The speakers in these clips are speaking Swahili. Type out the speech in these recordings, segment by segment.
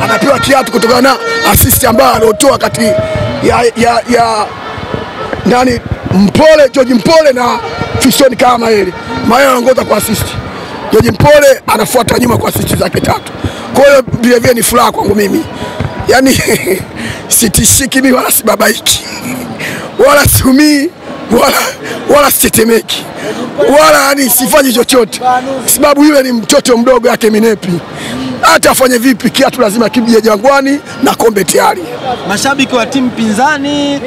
anapewa kiatu kutokana na assist ambayo aliotoa kati ya nani Mpole, George Mpole na Fiston Mayele. Mayele anaongoza kwa assist. George Mpole anafuata nyuma kwa assist zake tatu. Kwa hiyo vile ni furaha kwangu mimi. Yaani sitishiki mimi wala sibabaiki. Wala sumii wala sitemeki. Wala yani sifanyi chochote. Sababu yule ni mtoto mdogo yake minepi. Hata afanye vipi kiatu lazima kibie Jangwani na kombe tayari. Mashabiki wa timu pinzani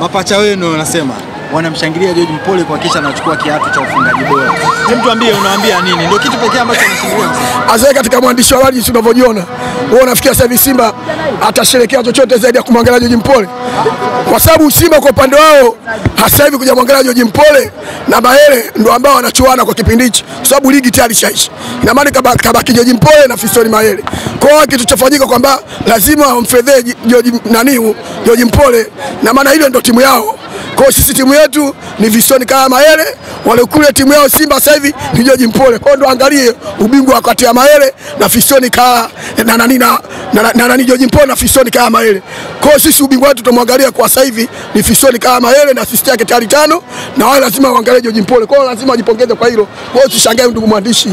mapacha wenu wanasema wanamshangilia George Mpole kwa kisha anachukua kiatu cha ufungaji bora. Hebu tuambie unaambia nini? Ndio kitu pekee ambacho anashangilia. Azweka katika mwandishi wa habari tunavyojiona. Wewe unafikia sasa Simba atasherekea chochote zaidi ya kumwangalia George Mpole. Kwa sababu Simba kwa upande wao hasa hivi kuja mwangalia George Mpole na Mayele ndio ambao wanachuana kwa kipindi hichi. Kwa sababu ligi tayari shaisha. Ina maana kabaki George Mpole na Fiston Mayele. Kwa hiyo kitu chafanyika kwamba lazima wamfedhee George Mpole na maana hilo ndio timu yao. Kwa sisi timu yetu ni Fiston Mayele, wale kule timu yao Simba sasa hivi ni George Mpole. Kwa ndo angalie ubingwa kati ya Mayele na Fiston na George Mpole na Fiston Mayele. Kwa sisi ubingwa wetu tutamwangalia kwa sasa hivi ni Fiston Mayele na assist yake tayari tano, na wale lazima waangalie George Mpole. Kwa lazima wajipongeze kwa hilo. Kwa hiyo tushangae ndugu mwandishi.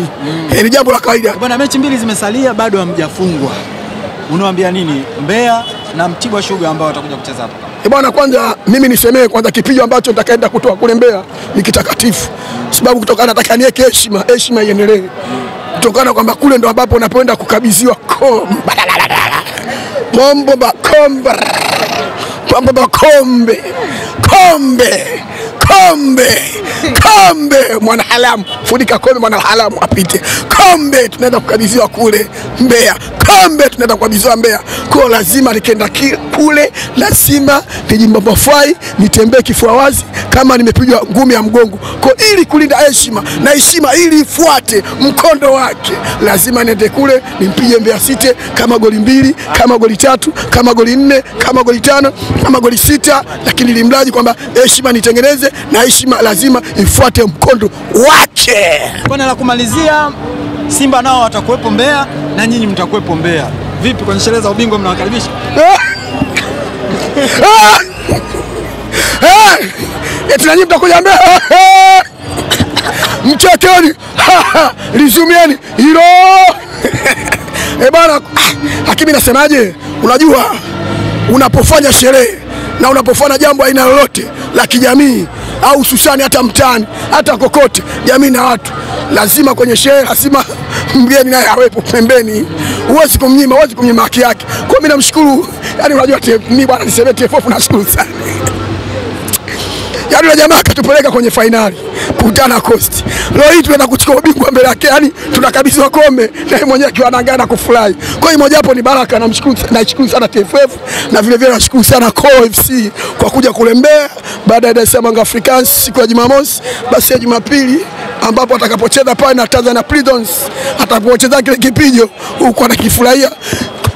Ni jambo la kawaida. Bwana, mechi mbili zimesalia bado hamjafungwa. Unawaambia nini Mbeya na Mtibwa Sugar ambao watakuja kucheza hapa? Bwana, kwanza mimi nisemee kwanza kipigo ambacho nitakaenda kutoa kule Mbeya ni kitakatifu. Sababu kutokana nataka niweke heshima iendelee. Kutokana kwamba kule ndo ambapo unapoenda kukabidhiwa kombe mwanahalamu funika kombe mwanahalamu apite. Kombe tunaenda kukabidhiwa kule Mbeya. Kombe tunaenda kukabidhiwa Mbeya. Kwa lazima nikaenda kule, lazima nijimabafai, nitembee kifua wazi kama nimepigwa ngumi ya mgongo. Kwa ili kulinda heshima na heshima ili ifuate mkondo wake, lazima niende kule nimpige Mbeya City kama goli 2, kama goli 3, kama goli 4, kama goli 5, kama goli 6, lakini nilimlaji kwamba heshima nitengeneze na heshima lazima ifuate mkondo wake. Bwana, la kumalizia Simba nao watakuepo Mbeya na nyinyi mtakuepo Mbeya. Vipi kwenye sherehe za ubingwa mnawakaribisha? Tunanyinyi mtakuja Mbeya. Mchekeni. Lizumieni hilo. Bwana, hakimi nasemaje? Unajua unapofanya sherehe na unapofanya jambo aina lolote la kijamii au hususani hata mtaani hata kokote jamii na watu, lazima kwenye sherehe lazima mgeni naye awepo pembeni. Huwezi kumnyima haki yake. Kwa mimi namshukuru, yani unajua mimi bwana niseme TFF nashukuru sana. Yaani yule jamaa akatupeleka kwenye finali kutana Coast. Leo hii tunaenda kuchukua ubingwa mbele yake, yani tunakabidhiwa kombe na yeye mwenyewe anaangalia kufurahi. Kwa hiyo moja hapo ni baraka, namshukuru sana TFF na vile vile nashukuru sana CoFC kwa kuja kule Mbeya baada ya Dar es Salaam Africans siku ya Jumamosi, basi ya Jumapili ambapo atakapocheza pale na Tanzania Prisons atapocheza kile kipigo huko anakifurahia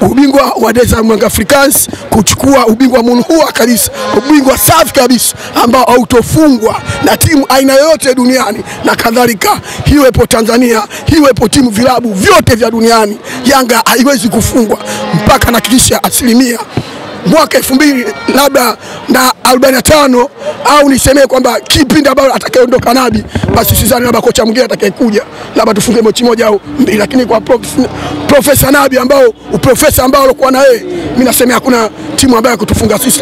ubingwa wa Desa Mwanga Africans, kuchukua ubingwa munhua kabisa, ubingwa safi kabisa ambao hautofungwa na timu aina yoyote duniani na kadhalika. Hiwepo Tanzania, hiwepo timu vilabu vyote vya duniani, Yanga haiwezi kufungwa mpaka nakikisha 100% mwaka 2045 au nisemee kwamba kipindi ambao atakayeondoka Nabi, basi sidhani labda kocha mwingine atakayekuja labda tufunge mechi moja au mbili, lakini kwa profesa Nabi ambao uprofesa ambao alikuwa na yeye, mimi nasemea hakuna timu ambayo kutufunga sisi.